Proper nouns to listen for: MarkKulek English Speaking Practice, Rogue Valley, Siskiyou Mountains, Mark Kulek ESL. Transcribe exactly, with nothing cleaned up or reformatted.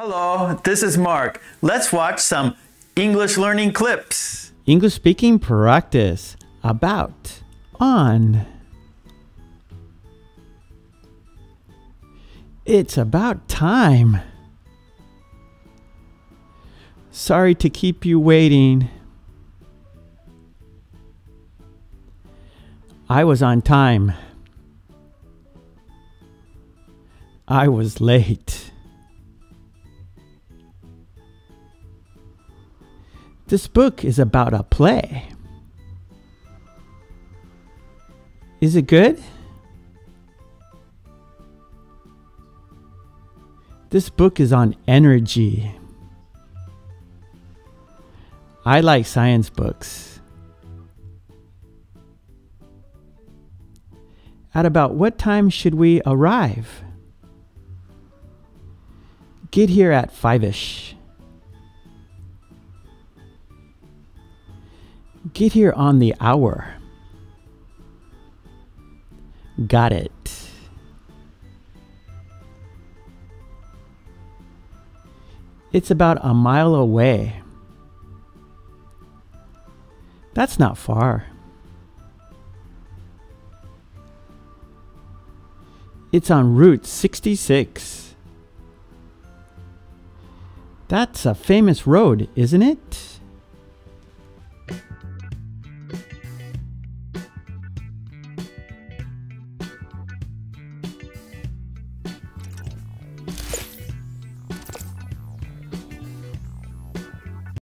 Hello, this is Mark. Let's watch some English learning clips. English speaking practice. About. On. It's about time. Sorry to keep you waiting. I was on time. I was late. This book is about a play. Is it good? This book is on energy. I like science books. At about what time should we arrive? Get here at five-ish. Get here on the hour. Got it. It's about a mile away. That's not far. It's on Route sixty-six. That's a famous road, isn't it?